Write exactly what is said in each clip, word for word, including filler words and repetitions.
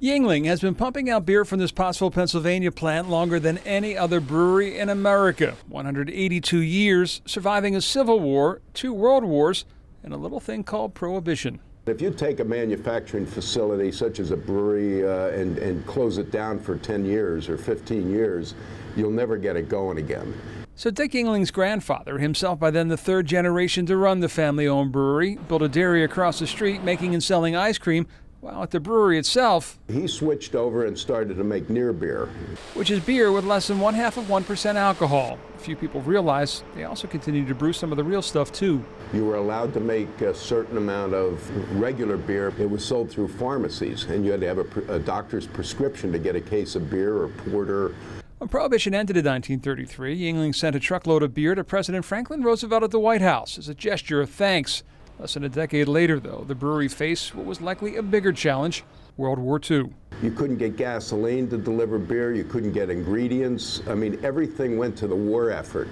Yuengling has been pumping out beer from this Pottsville, Pennsylvania plant longer than any other brewery in America. one hundred eighty-two years, surviving a civil war, two world wars, and a little thing called prohibition. If you take a manufacturing facility such as a brewery uh, and, and close it down for ten years or fifteen years, you'll never get it going again. So Dick Yuengling's grandfather, himself by then the third generation to run the family-owned brewery, built a dairy across the street making and selling ice cream, while at the brewery itself, he switched over and started to make near beer, which is beer with less than one half of one percent alcohol. Few people realize they also continued to brew some of the real stuff too. You were allowed to make a certain amount of regular beer. It was sold through pharmacies, and you had to have a, a doctor's prescription to get a case of beer or porter. When Prohibition ended in nineteen thirty-three, Yuengling sent a truckload of beer to President Franklin Roosevelt at the White House as a gesture of thanks. Less than a decade later, though, the brewery faced what was likely a bigger challenge, World War Two. You couldn't get gasoline to deliver beer. You couldn't get ingredients. I mean, everything went to the war effort,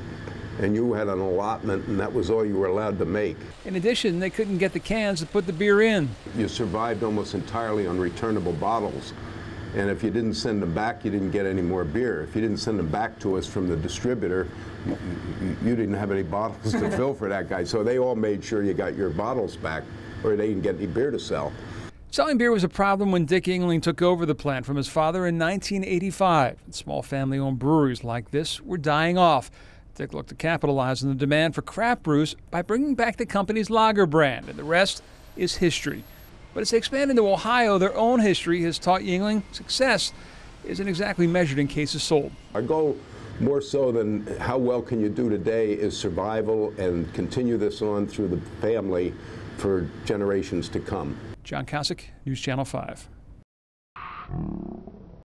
and you had an allotment, and that was all you were allowed to make. In addition, they couldn't get the cans to put the beer in. You survived almost entirely on returnable bottles, and if you didn't send them back, you didn't get any more beer. If you didn't send them back to us from the distributor, you didn't have any bottles to fill for that guy, so they all made sure you got your bottles back, or they didn't get any beer to sell. Selling beer was a problem when Dick Yuengling took over the plant from his father in nineteen eighty-five. And small family-owned breweries like this were dying off. Dick looked to capitalize on the demand for craft brews by bringing back the company's lager brand, and the rest is history. But as they expand into Ohio, their own history has taught Yuengling success isn't exactly measured in cases sold. Our goal, more so than how well can you do today, is survival and continue this on through the family for generations to come. John Kosich, News Channel five.